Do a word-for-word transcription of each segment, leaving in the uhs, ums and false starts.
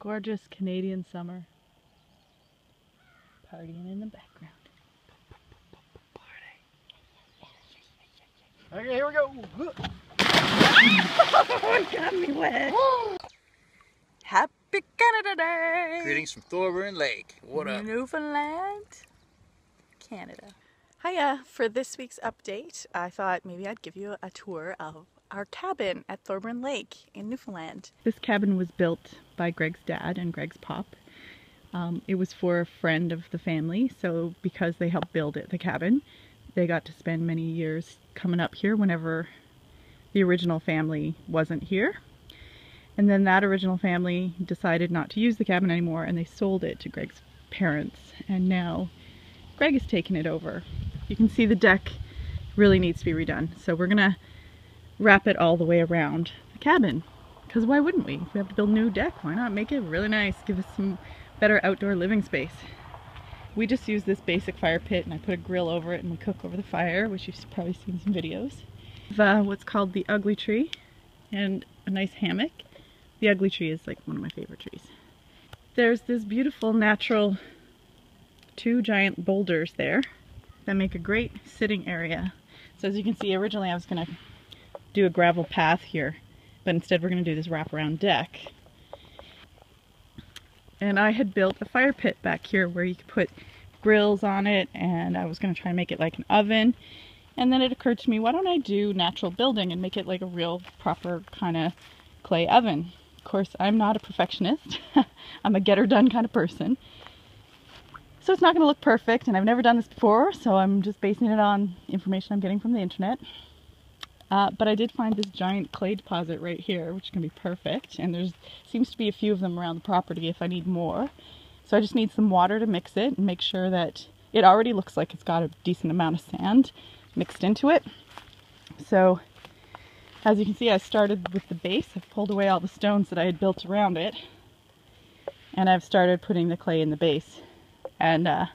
Gorgeous Canadian summer. Partying in the background. Party. Okay, here we go. Oh, it got me wet. Happy Canada Day. Greetings from Thorburn Lake. What up? Newfoundland, Canada. Hiya. For this week's update, I thought maybe I'd give you a tour of our cabin at Thorburn Lake in Newfoundland. This cabin was built by Greg's dad and Greg's pop. Um, it was for a friend of the family, so because they helped build it, the cabin, they got to spend many years coming up here whenever the original family wasn't here. And then that original family decided not to use the cabin anymore and they sold it to Greg's parents, and now Greg has taken it over. You can see the deck really needs to be redone, so we're gonna wrap it all the way around the cabin, because why wouldn't we? If we have to build a new deck, why not make it really nice, give us some better outdoor living space. We just use this basic fire pit and I put a grill over it and we cook over the fire, which you've probably seen some videos. The, what's called the ugly tree and a nice hammock. The ugly tree is like one of my favorite trees. There's this beautiful natural two giant boulders there that make a great sitting area. So as you can see, originally I was gonna do a gravel path here, but instead we're going to do this wraparound deck. And I had built a fire pit back here where you could put grills on it, and I was going to try and make it like an oven. And then it occurred to me, why don't I do natural building and make it like a real proper kind of clay oven? Of course, I'm not a perfectionist. I'm a get-her-done kind of person. So it's not going to look perfect, and I've never done this before, so I'm just basing it on information I'm getting from the internet. Uh, but I did find this giant clay deposit right here, which can be perfect, and there's seems to be a few of them around the property if I need more. So I just need some water to mix it and make sure that it already looks like it's got a decent amount of sand mixed into it. So as you can see, I started with the base. I've pulled away all the stones that I had built around it, and I've started putting the clay in the base, and uh,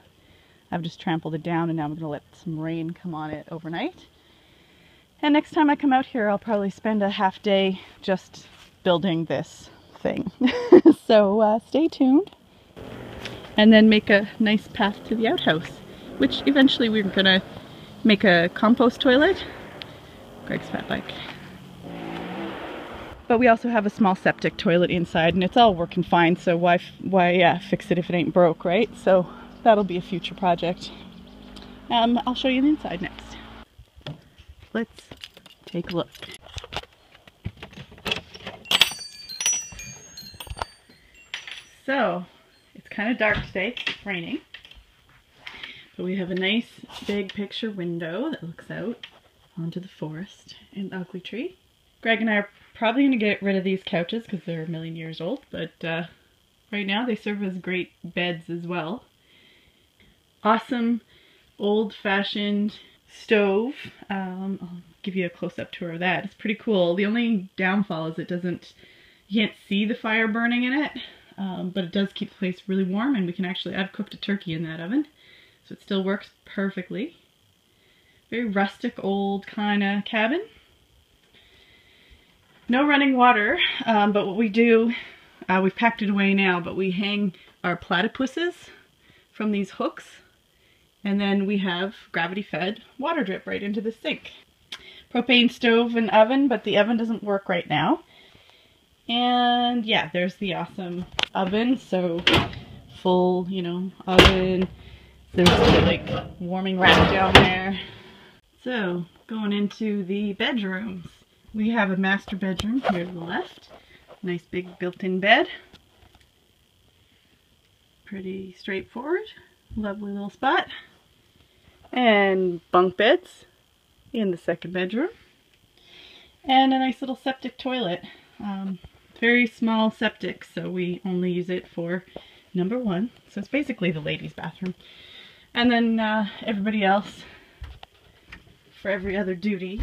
I've just trampled it down, and now I'm going to let some rain come on it overnight. And next time I come out here, I'll probably spend a half day just building this thing. So uh, stay tuned. And then make a nice path to the outhouse, which eventually we're going to make a compost toilet. Greg's fat bike. But we also have a small septic toilet inside, and it's all working fine, so why, why uh, fix it if it ain't broke, right? So that'll be a future project. Um, I'll show you the inside next. Let's take a look. So, it's kind of dark today, it's raining. But we have a nice big picture window that looks out onto the forest and the ugly tree. Greg and I are probably going to get rid of these couches because they're a million years old, but uh, right now they serve as great beds as well. Awesome old-fashioned stove. um, I'll give you a close-up tour of that. It's pretty cool. The only downfall is it doesn't, you can't see the fire burning in it, um, but it does keep the place really warm, and we can actually, I've cooked a turkey in that oven, so it still works perfectly. Very rustic old kind of cabin. No running water, um, but what we do, uh, we've packed it away now, but we hang our platypuses from these hooks. And then we have gravity-fed water drip right into the sink. Propane stove and oven, but the oven doesn't work right now. And yeah, there's the awesome oven. So full, you know, oven. There's the, like, warming rack down there. So going into the bedrooms. We have a master bedroom here to the left. Nice big built-in bed. Pretty straightforward. Lovely little spot. And bunk beds in the second bedroom, and a nice little septic toilet. Um, very small septic, so we only use it for number one, so it's basically the ladies' bathroom. And then uh, everybody else, for every other duty,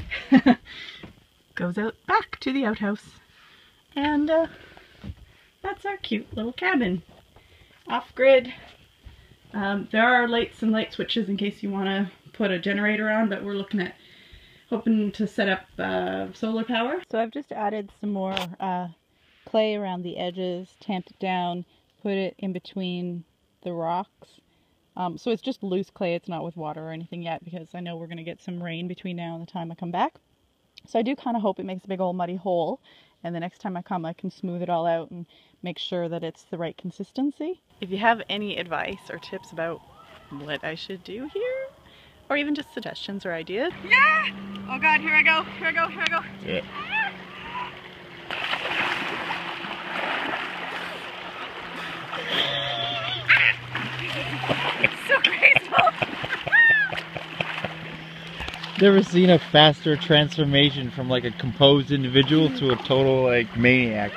goes out back to the outhouse, and uh, that's our cute little cabin, off-grid. Um, there are lights and light switches in case you want to put a generator on, but we're looking at hoping to set up uh, solar power. So I've just added some more uh, clay around the edges, tamp it down, put it in between the rocks. Um, so it's just loose clay, it's not with water or anything yet, because I know we're going to get some rain between now and the time I come back. So I do kind of hope it makes a big old muddy hole, and the next time I come I can smooth it all out and make sure that it's the right consistency. If you have any advice or tips about what I should do here, or even just suggestions or ideas. Yeah! Oh god, here I go, here I go, here I go. Yeah. Ah! So graceful. Never seen a faster transformation from like a composed individual to a total like maniac.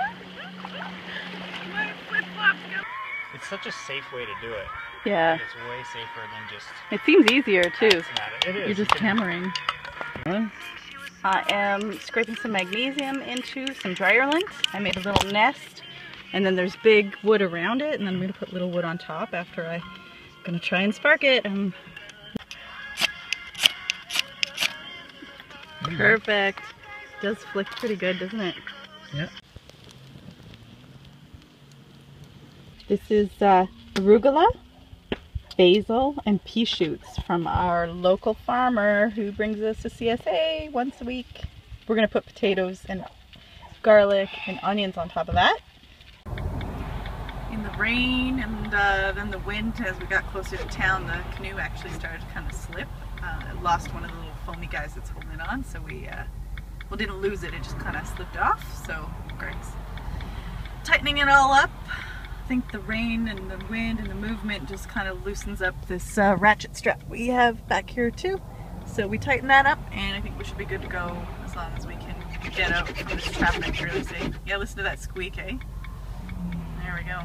It's such a safe way to do it. Yeah. Like it's way safer than just. It seems easier too. It is. You're just hammering. Huh? I am scraping some magnesium into some dryer lint. I made a little nest, and then there's big wood around it, and then I'm gonna put little wood on top after I. Gonna try and spark it. Um, perfect. Does flick pretty good, doesn't it? Yeah. This is uh, arugula, basil, and pea shoots from our local farmer who brings us to C S A once a week. We're gonna put potatoes and garlic and onions on top of that. Rain and uh, then the wind, as we got closer to town, the canoe actually started to kind of slip. Uh, it lost one of the little foamy guys that's holding it on, so we uh, well, didn't lose it, it just kind of slipped off. So Greg's tightening it all up. I think the rain and the wind and the movement just kind of loosens up this uh, ratchet strap we have back here too. So we tighten that up and I think we should be good to go as long as we can get out from this trap. Really safe. Yeah, listen to that squeak, eh? There we go.